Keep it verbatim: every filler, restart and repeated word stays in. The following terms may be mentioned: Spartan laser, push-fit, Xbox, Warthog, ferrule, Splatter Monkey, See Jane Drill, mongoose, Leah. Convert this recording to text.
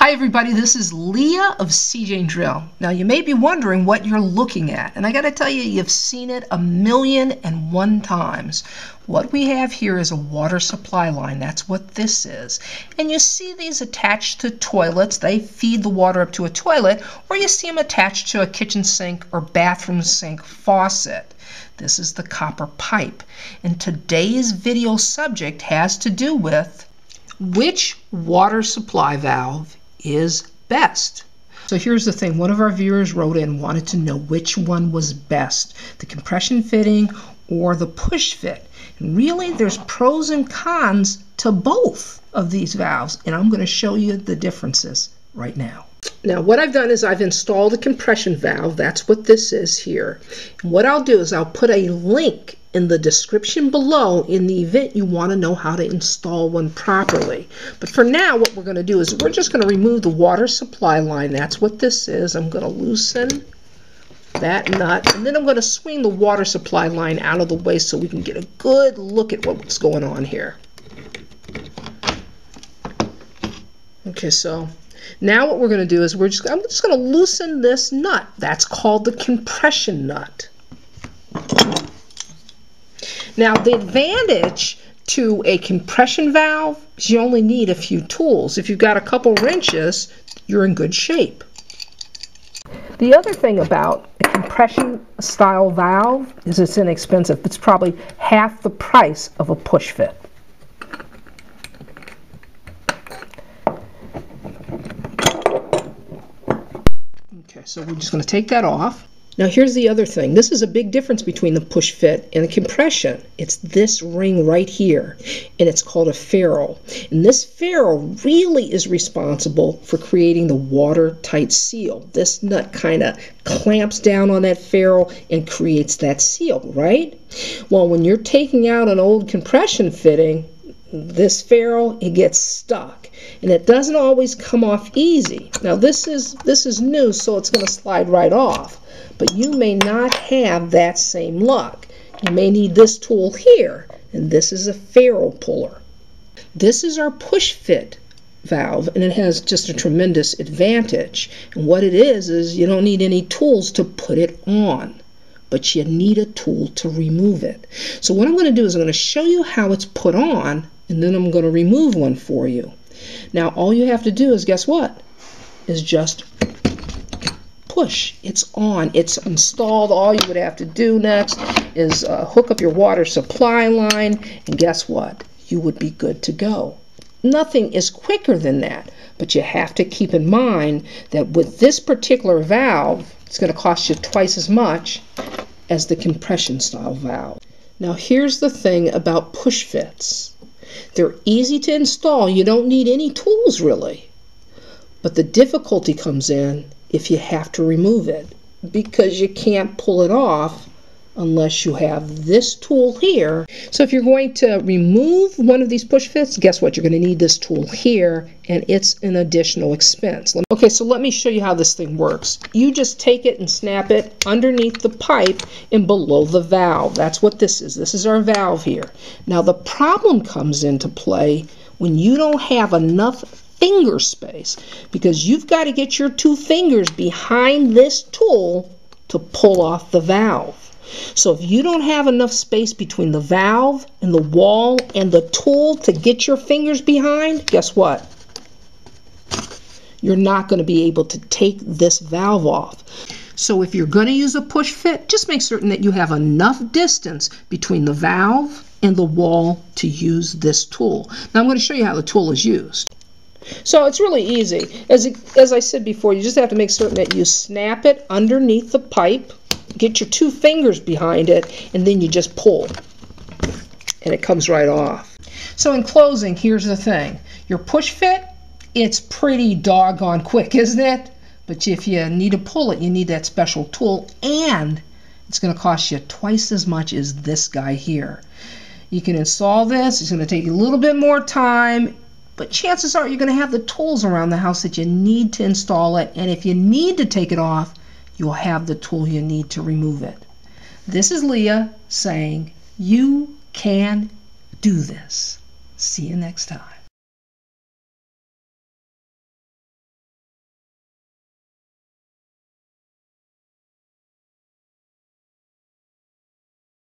Hi everybody, this is Leah of See Jane Drill. Now you may be wondering what you're looking at, and I gotta tell you, you've seen it a million and one times. What we have here is a water supply line. That's what this is. And you see these attached to toilets. They feed the water up to a toilet, or you see them attached to a kitchen sink or bathroom sink faucet. This is the copper pipe. And today's video subject has to do with which water supply valve is best. So here's the thing. One of our viewers wrote in, wanted to know which one was best, the compression fitting or the push fit. And really, there's pros and cons to both of these valves, and I'm going to show you the differences right now. Now what I've done is I've installed a compression valve. That's what this is here. And what I'll do is I'll put a link in the description below in the event you want to know how to install one properly. But for now, what we're going to do is we're just going to remove the water supply line. That's what this is. I'm going to loosen that nut, and then I'm going to swing the water supply line out of the way so we can get a good look at what's going on here. Okay, so now what we're going to do is we're just I'm just going to loosen this nut. That's called the compression nut. Now, the advantage to a compression valve is you only need a few tools. If you've got a couple wrenches, you're in good shape. The other thing about a compression style valve is it's inexpensive. It's probably half the price of a push fit. Okay, so we're just going to take that off. Now here's the other thing. This is a big difference between the push fit and the compression. It's this ring right here, and it's called a ferrule. And this ferrule really is responsible for creating the watertight seal. This nut kind of clamps down on that ferrule and creates that seal, right? Well, when you're taking out an old compression fitting, this ferrule, it gets stuck, and it doesn't always come off easy. Now this is this is new, so it's going to slide right off. But you may not have that same luck. You may need this tool here, and this is a ferrule puller. This is our push fit valve, and it has just a tremendous advantage. And what it is is you don't need any tools to put it on, but you need a tool to remove it. So what I'm going to do is I'm going to show you how it's put on, and then I'm going to remove one for you. Now all you have to do is, guess what, is just push. It's on. It's installed. All you would have to do next is uh, hook up your water supply line, and guess what? You would be good to go. Nothing is quicker than that, but you have to keep in mind that with this particular valve, it's going to cost you twice as much as the compression style valve. Now here's the thing about push fits. They're easy to install. You don't need any tools really, but the difficulty comes in if you have to remove it, because you can't pull it off unless you have this tool here. So if you're going to remove one of these push fits, guess what? You're going to need this tool here, and it's an additional expense. Okay, so let me show you how this thing works. You just take it and snap it underneath the pipe and below the valve. That's what this is. This is our valve here. Now the problem comes into play when you don't have enough finger space, because you've got to get your two fingers behind this tool to pull off the valve. So if you don't have enough space between the valve and the wall and the tool to get your fingers behind, guess what? You're not going to be able to take this valve off. So if you're going to use a push fit, just make certain that you have enough distance between the valve and the wall to use this tool. Now I'm going to show you how the tool is used. So it's really easy. As, it, as I said before, you just have to make certain that you snap it underneath the pipe, get your two fingers behind it, and then you just pull, and it comes right off. So in closing, here's the thing. Your push fit, it's pretty doggone quick, isn't it? But if you need to pull it, you need that special tool, and it's going to cost you twice as much as this guy here. You can install this. It's going to take you a little bit more time, but chances are you're going to have the tools around the house that you need to install it, and if you need to take it off, you'll have the tool you need to remove it. This is Leah saying, you can do this. See you next time.